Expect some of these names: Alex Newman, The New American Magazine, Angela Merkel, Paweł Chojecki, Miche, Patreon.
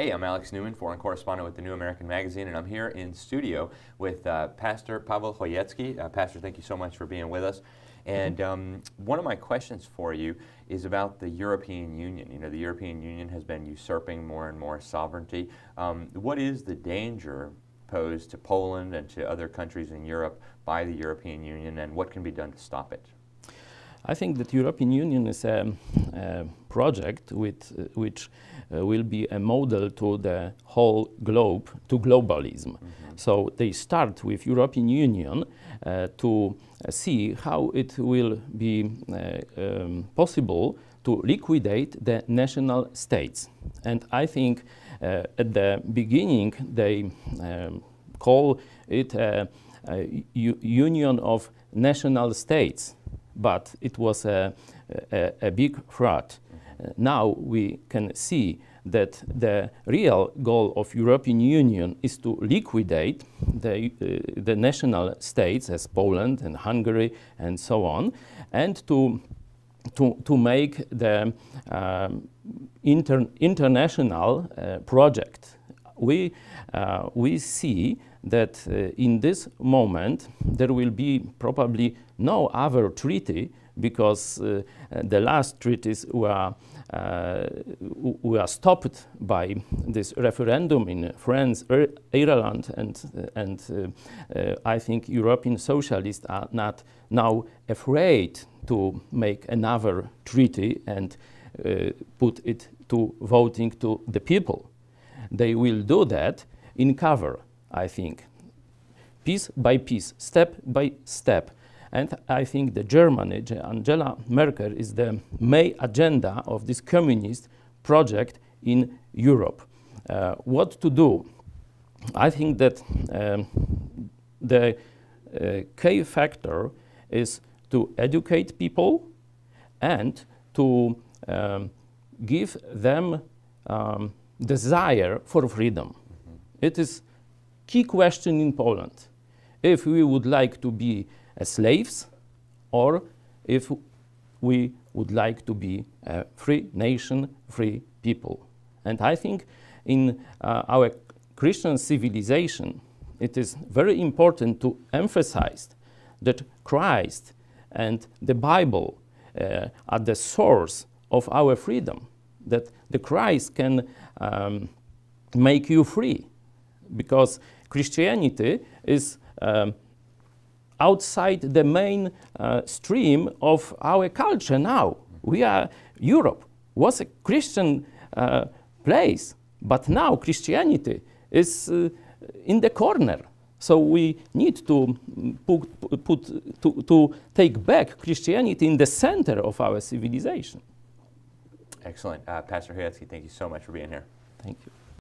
Hey, I'm Alex Newman, foreign correspondent with The New American Magazine, and I'm here in studio with Pastor Paweł Chojecki. Pastor, thank you so much for being with us. And one of my questions for you is about the European Union. You know, the European Union has been usurping more and more sovereignty. What is the danger posed to Poland and to other countries in Europe by the European Union, and what can be done to stop it? I think that the European Union is a project which will be a model to the whole globe, to globalism. Mm-hmm. So they start with European Union to see how it will be possible to liquidate the national states. And I think at the beginning they call it a union of national states. But it was a big fraud. Now we can see that the real goal of European Union is to liquidate the national states as Poland and Hungary and so on, and to make the international project. We see that in this moment there will be probably no other treaty, because the last treaties were stopped by this referendum in France, Ireland, and I think European socialists are not now afraid to make another treaty and put it to voting to the people. They will do that in cover, I think, piece by piece, step by step. And I think the Germany, Angela Merkel, is the main agenda of this communist project in Europe. What to do? I think that the key factor is to educate people and to give them desire for freedom. Mm-hmm. It is key question in Poland, if we would like to be slaves or if we would like to be a free nation, free people. And I think in our Christian civilization it is very important to emphasize that Christ and the Bible are the source of our freedom, that the Christ can make you free, because Christianity is outside the main stream of our culture now. We are, Europe was a Christian place, but now Christianity is in the corner. So we need to take back Christianity in the center of our civilization. Excellent. Pastor Chojecki, thank you so much for being here. Thank you.